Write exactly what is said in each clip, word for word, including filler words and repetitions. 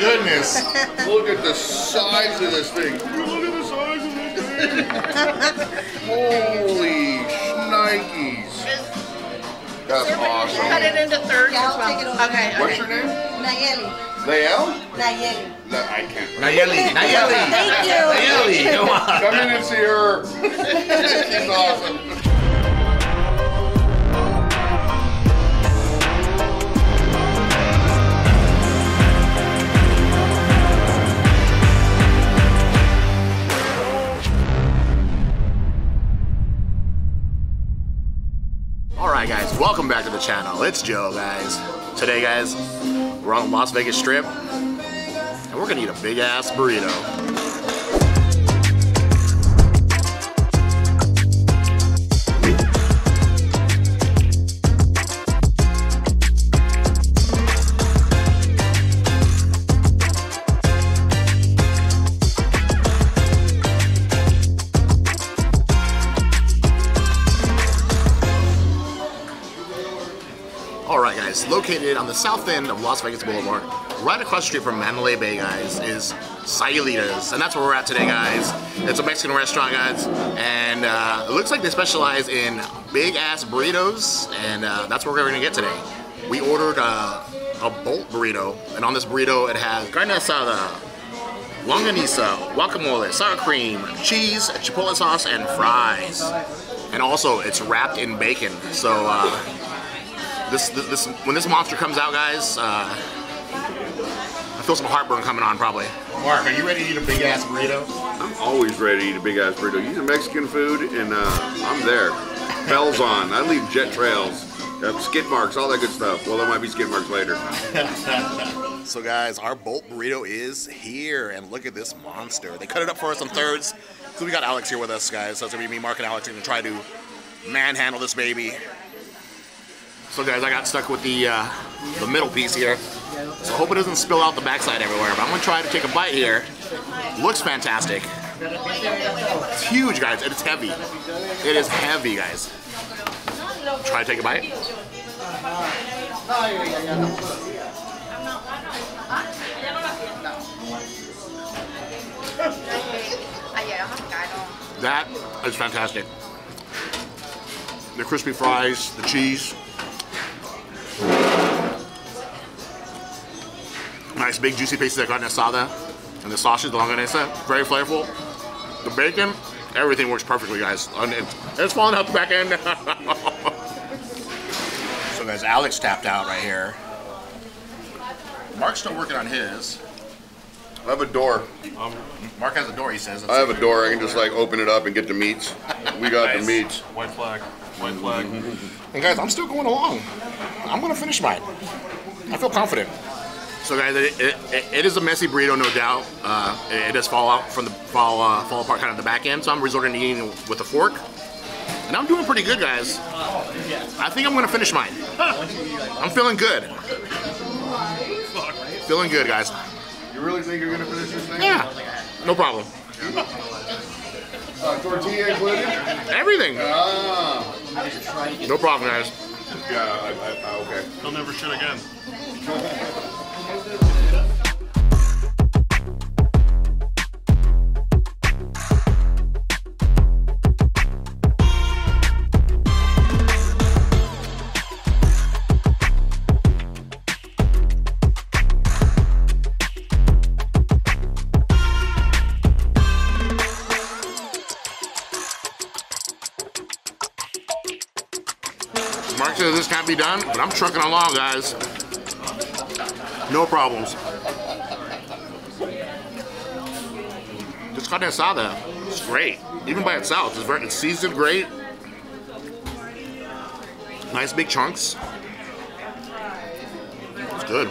goodness. Look at the size of this thing. Look at the size of this thing. Holy shnikes. That's awesome. Cut it into thirds as well. Okay. What's your name? Nayeli. Nayeli? Nayeli. No, I can't. Nayeli. Nayeli. Thank you. Nayeli. Come on. Come in and see her. She's awesome. Alright guys, welcome back to the channel. It's Joe guys. Today guys, we're on the Las Vegas Strip, and we're gonna eat a big-ass burrito. Alright guys, located on the south end of Las Vegas Boulevard, right across the street from Mandalay Bay guys, is Sayulita's, and that's where we're at today guys. It's a Mexican restaurant guys, and uh, it looks like they specialize in big ass burritos, and uh, that's what we're gonna get today. We ordered uh, a Bolt burrito, and on this burrito it has carne asada, longaniza, guacamole, sour cream, cheese, chipotle sauce, and fries. And also it's wrapped in bacon, so uh, This, this, this, when this monster comes out, guys, uh, I feel some heartburn coming on, probably. Mark, are you ready to eat a big-ass burrito? I'm always ready to eat a big-ass burrito. You know, Mexican food, and uh, I'm there. Bells on. I leave jet trails, uh, skid marks, all that good stuff. Well, there might be skid marks later. So, guys, our Bolt burrito is here, and look at this monster. They cut it up for us in thirds, so we got Alex here with us, guys. So it's going to be me, Mark, and Alex, and try to manhandle this baby. So guys, I got stuck with the uh, the middle piece here, so I hope it doesn't spill out the backside everywhere, but I'm gonna try to take a bite here. Looks fantastic. It's huge guys, and it's heavy. It is heavy guys. Try to take a bite. That is fantastic. The crispy fries, the cheese. Nice big juicy pieces of carne asada, and the sausage, the longaniza, very flavorful. The bacon, everything works perfectly, guys. It's falling out the back end. So, guys, Alex tapped out right here. Mark's still working on his. I have a door. Um, Mark has a door. He says. That's I have a door. I can just like open it up and get the meats. We got nice. The meats. White flag. White flag. And guys, I'm still going along. I'm gonna finish mine. I feel confident. So guys, it, it, it is a messy burrito, no doubt. Uh, it, it does fall out from the fall uh, fall apart kind of the back end. So I'm resorting to eating with a fork, and I'm doing pretty good, guys. I think I'm gonna finish mine. I'm feeling good. Feeling good, guys. You really think you're gonna finish this thing? Yeah, no problem. Uh, tortilla included? Everything. Ah. No problem, guys. Yeah, I, I, I, okay. He'll never shit again. Mark says this can't be done, but I'm trucking along, guys. No problems. This carne asada is great. Even by itself, it's, very, it's seasoned great. Nice big chunks. It's good.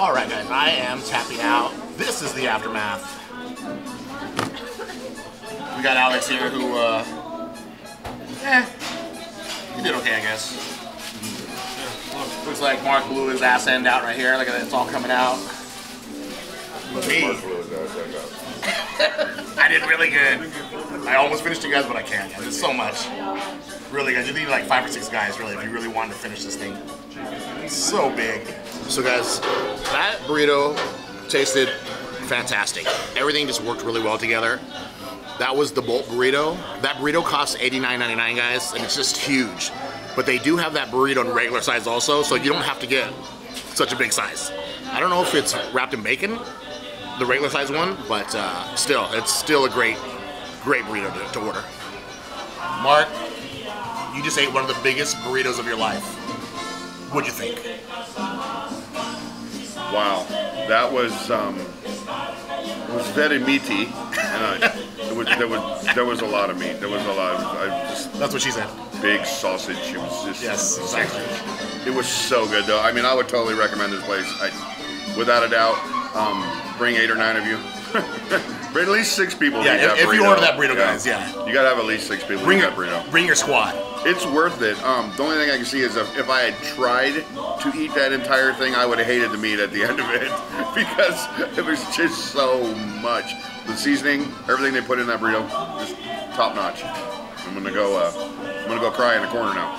All right, guys, I am tapping out. This is the aftermath. We got Alex here who, uh, eh, he did okay, I guess. Looks like Mark blew his ass end out right here. Look at that, it's all coming out. Me. I did really good. I almost finished you guys, but I can't. There's so much. Really guys, you need like five or six guys really if you really wanted to finish this thing. It's so big. So guys, that burrito tasted fantastic. Everything just worked really well together. That was the Bolt burrito. That burrito costs eighty-nine ninety-nine, guys, and it's just huge. But they do have that burrito in regular size also, so you don't have to get such a big size. I don't know if it's wrapped in bacon, the regular size one, but uh, still, it's still a great, great burrito to, to order. Mark, you just ate one of the biggest burritos of your life. What'd you think? Wow, that was um, it was very meaty. And I, it was, there was there was a lot of meat. There was a lot. Of, I just, that's what she said. Big sausage. It was just yes, exactly. It was so good though. I mean, I would totally recommend this place. I, without a doubt, um, bring eight or nine of you. Bring at least six people. Yeah, to eat if, that if burrito. You order that burrito, yeah. guys, yeah, you gotta have at least six people. Bring to eat your, that burrito. Bring your squad. It's worth it. Um, the only thing I can see is if, if I had tried to eat that entire thing, I would have hated the meat at the end of it because it was just so much. The seasoning, everything they put in that burrito, just top notch. I'm gonna go. Uh, I'm gonna go cry in the corner now.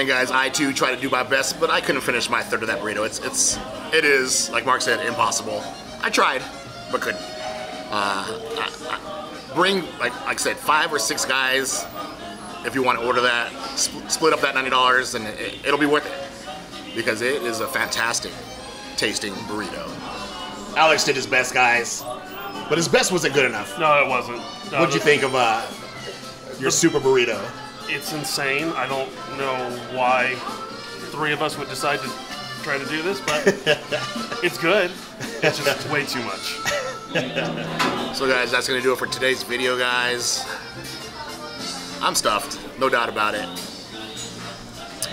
And guys, I too try to do my best, but I couldn't finish my third of that burrito. It's it's it is like Mark said, impossible. I tried, but couldn't. Uh, I, I, Bring, like, like I said, five or six guys if you want to order that. Sp split up that ninety dollars and it, it'll be worth it because it is a fantastic tasting burrito. Alex did his best, guys, but his best wasn't good enough. No, it wasn't. No, What'd you think of uh, your super burrito? It's insane. I don't know why three of us would decide to try to do this, but it's good. It's just way too much. So guys, that's gonna do it for today's video, guys. I'm stuffed, no doubt about it.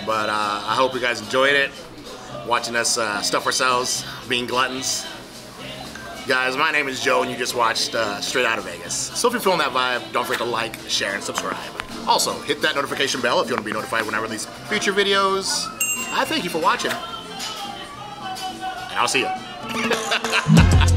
But uh, I hope you guys enjoyed it, watching us uh, stuff ourselves, being gluttons. Guys, my name is Joe and you just watched uh, Straight Outta Vegas. So if you're feeling that vibe, don't forget to like, share, and subscribe. Also, hit that notification bell if you wanna be notified when I release future videos. I thank you for watching. And I'll see you.